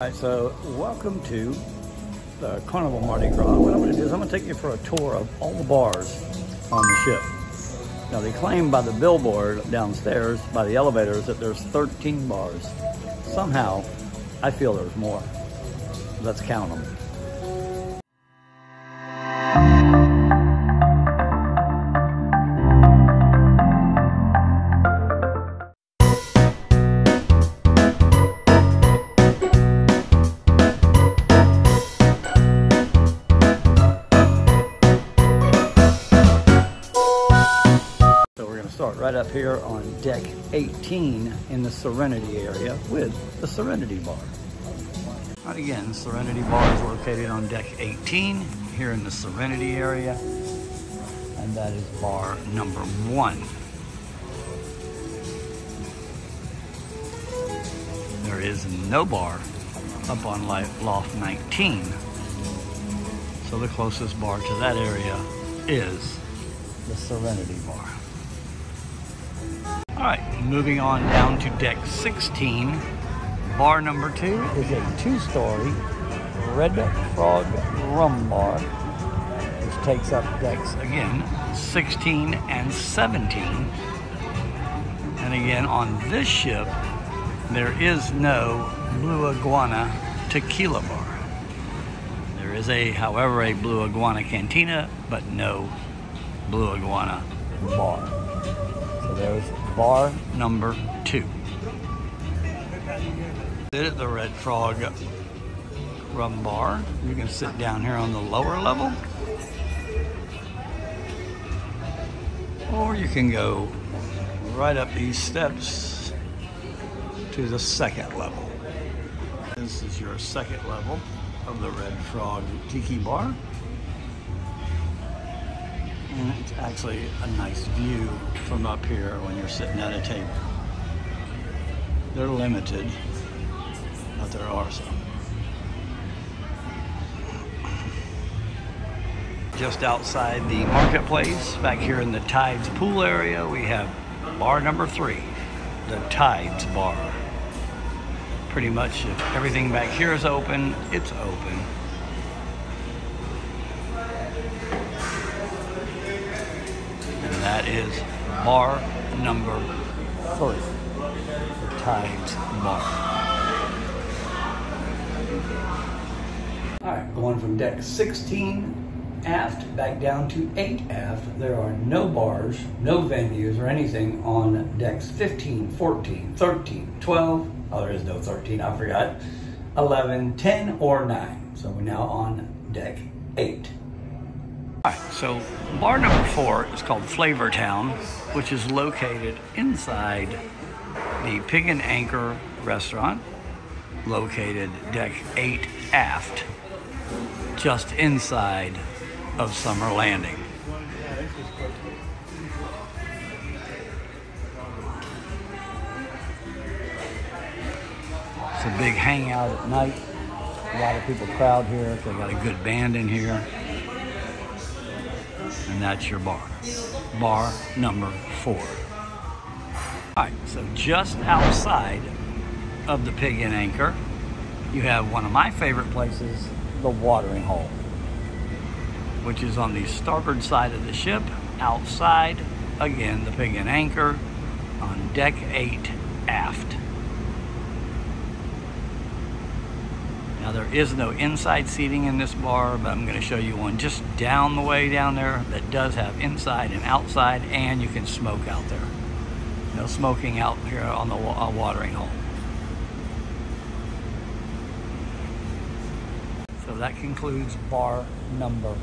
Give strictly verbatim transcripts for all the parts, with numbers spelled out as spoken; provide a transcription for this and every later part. Alright, so welcome to the Carnival Mardi Gras. What I'm going to do is I'm going to take you for a tour of all the bars on the ship. Now they claim by the billboard downstairs, by the elevators, that there's thirteen bars. Somehow, I feel there's more. Let's count them. Right up here on deck eighteen in the Serenity area with the Serenity Bar. Right, again, Serenity Bar is located on deck eighteen here in the Serenity area, and that is bar number one. There is no bar up on loft nineteen, so the closest bar to that area is the Serenity Bar. All right, moving on down to deck sixteen. Bar number two is a two-story Red Frog Rum Bar, which takes up decks, again, sixteen and seventeen. And again, on this ship, there is no Blue Iguana Tequila Bar. There is, a, however, a Blue Iguana Cantina, but no Blue Iguana Bar. So there's bar number two. Sit at the Red Frog Rum Bar. You can sit down here on the lower level, or you can go right up these steps to the second level. This is your second level of the Red Frog Tiki Bar. And it's actually a nice view from up here when you're sitting at a table. They're limited, but there are some. Just outside the marketplace, back here in the Tides pool area, we have bar number three, the Tides Bar. Pretty much if everything back here is open, it's open. That is bar number three, the Tides Bar. All right, going from deck sixteen aft back down to eight aft, there are no bars, no venues or anything on decks fifteen, fourteen, thirteen, twelve, oh, there is no thirteen, I forgot, eleven, ten, or nine. So we're now on deck eight. Alright, so bar number four is called Flavortown, which is located inside the Pig and Anchor restaurant, located deck eight aft, just inside of Summer Landing. It's a big hangout at night. A lot of people crowd here. They got a good band in here. And that's your bar. Bar number four. All right, so just outside of the Pig and Anchor, you have one of my favorite places, the watering hole, which is on the starboard side of the ship, outside, again, the Pig and Anchor, on deck eight aft. Now, there is no inside seating in this bar, but I'm going to show you one just down the way down there that does have inside and outside, and you can smoke out there. No smoking out here on the wa watering hole. So that concludes bar number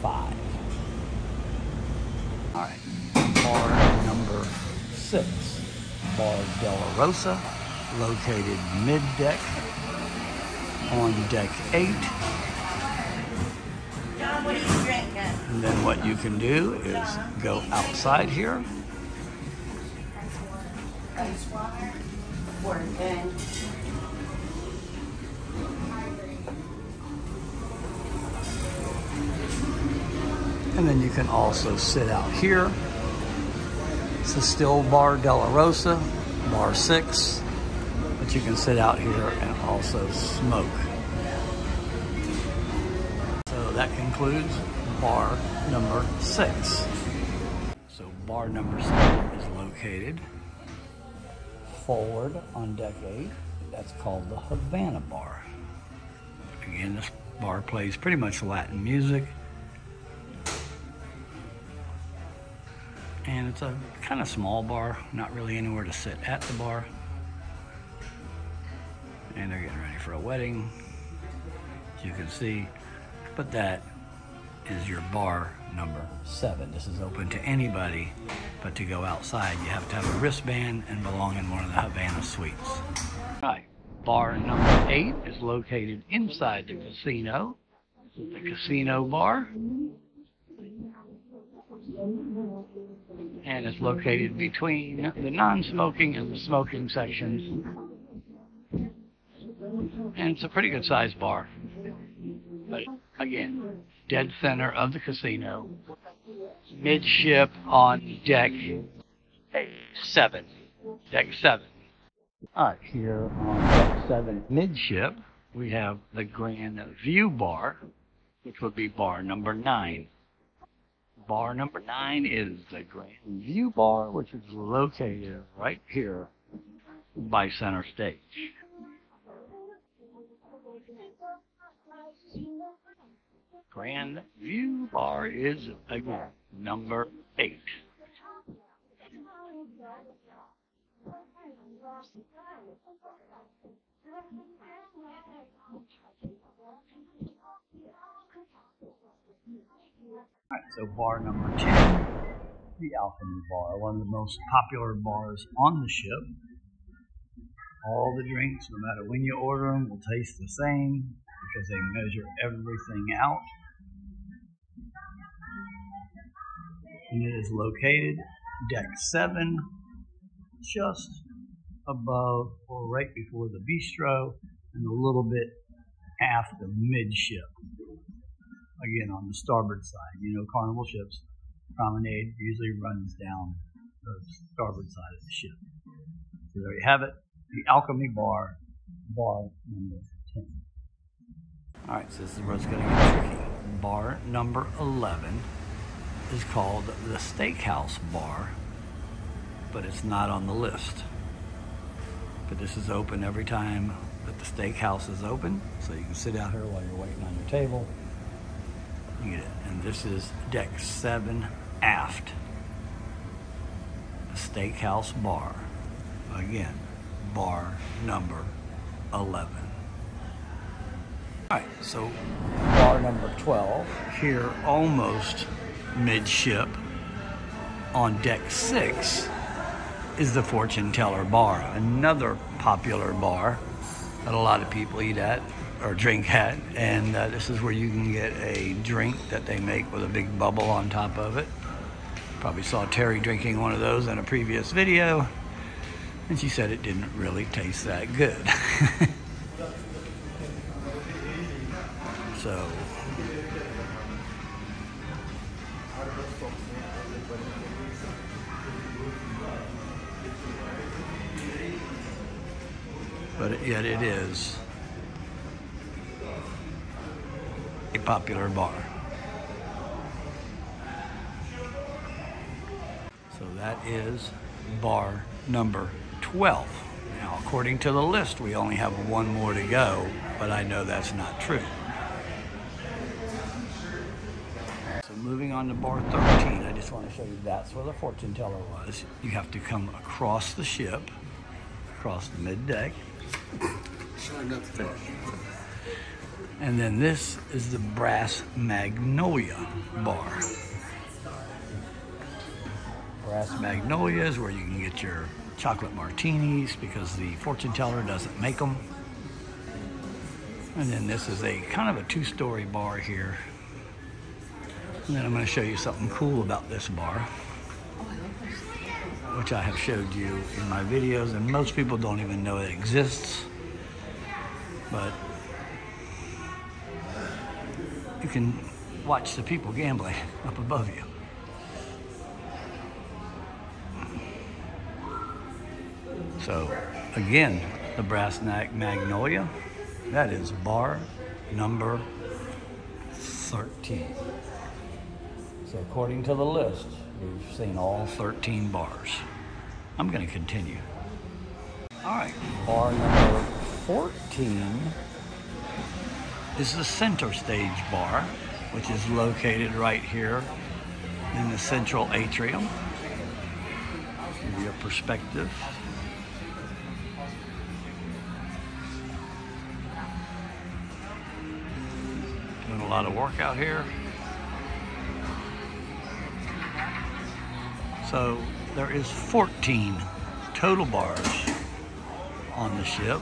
five. All right, bar number six, Bar della Rosa, located mid-deck on deck eight. John, what are you drinking? And then what you can do is go outside here. Ice water. We're good. And then you can also sit out here. This is still Bar della Rosa, bar six. but you can sit out here and also smoke. So that concludes bar number six. So bar number seven is located forward on deck eight. That's called the Havana Bar. Again, this bar plays pretty much Latin music. And it's a kind of small bar, not really anywhere to sit at the bar. And they're getting ready for a wedding, as you can see. But that is your bar number seven. This is open to anybody, but to go outside, you have to have a wristband and belong in one of the Havana suites. All right, bar number eight is located inside the casino, the Casino Bar. And it's located between the non-smoking and the smoking sections. And it's a pretty good sized bar. But again, dead center of the casino, midship on deck seven. Deck seven. All right, here on deck seven, midship, we have the Grand View Bar, which would be bar number nine. Bar number nine is the Grand View Bar, which is located right here by center stage. Grand View Bar is, again, number eight. Alright, so bar number ten, the Alchemy Bar, one of the most popular bars on the ship. All the drinks, no matter when you order them, will taste the same because they measure everything out. And it is located deck seven, just above or right before the bistro and a little bit aft of midship. Again, on the starboard side, you know, Carnival ships, promenade usually runs down the starboard side of the ship. So there you have it, the Alchemy Bar, bar number ten. All right, so this is where it's going to get tricky. Bar number eleven is called the Steakhouse Bar, but it's not on the list. But this is open every time that the steakhouse is open, so you can sit out here while you're waiting on your table. And this is deck seven aft, Steakhouse Bar. Again, bar number eleven. All right, so bar number twelve, here almost midship on deck six, is the Fortune Teller Bar, another popular bar that a lot of people eat at or drink at, and uh, this is where you can get a drink that they make with a big bubble on top of it. Probably saw Terry drinking one of those in a previous video, and she said it didn't really taste that good. So, but yet it is a popular bar. So that is bar number twelve. Now, according to the list, we only have one more to go, but I know that's not true. So moving on to bar thirteen, I just want to show you that's where the Fortune Teller was. You have to come across the ship, across the mid-deck. Shine up the fish. And then this is the Brass Magnolia Bar. Brass Magnolia is where you can get your chocolate martinis because the fortune teller doesn't make them. And then this is a kind of a two-story bar here. And then I'm going to show you something cool about this bar, which I have showed you in my videos, and most people don't even know it exists. But you can watch the people gambling up above you. So, again, the Brass Magnolia. That is bar number thirteen. So according to the list, we've seen all thirteen bars. I'm going to continue. All right, bar number fourteen is the Center Stage Bar, which is located right here in the central atrium. Give you a perspective. Doing a lot of work out here. So there is fourteen total bars on the ship,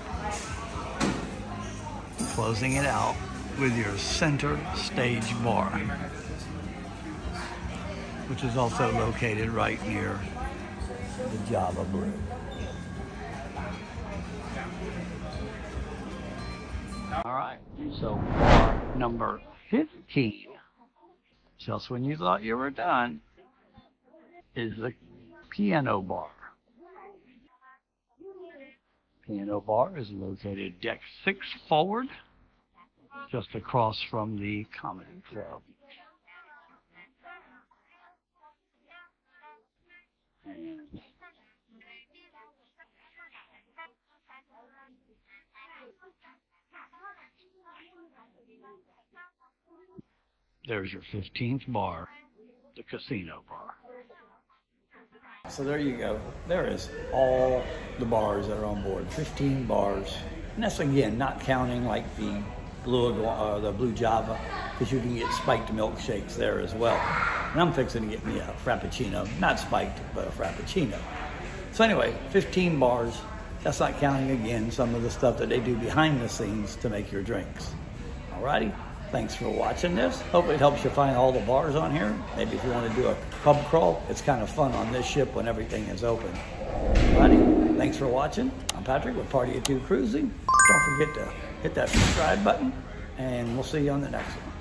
closing it out with your Center Stage Bar, which is also located right near the Java Bar. All right, so bar number fifteen, just when you thought you were done, is the Piano Bar. Piano Bar is located deck six forward, just across from the Comedy Club. And there's your fifteenth bar, the Casino Bar. So there you go. There is all the bars that are on board, fifteen bars. And that's, again, not counting like the Blue Iguana, uh, the Blue Java, because you can get spiked milkshakes there as well. And I'm fixing to get me a Frappuccino, not spiked, but a Frappuccino. So anyway, fifteen bars. That's not counting, again, some of the stuff that they do behind the scenes to make your drinks. Alrighty. Thanks for watching this. Hope it helps you find all the bars on here. Maybe if you want to do a pub crawl, it's kind of fun on this ship when everything is open. Alrighty, thanks for watching. I'm Patrick with Party of Two Cruising. Don't forget to hit that subscribe button, and we'll see you on the next one.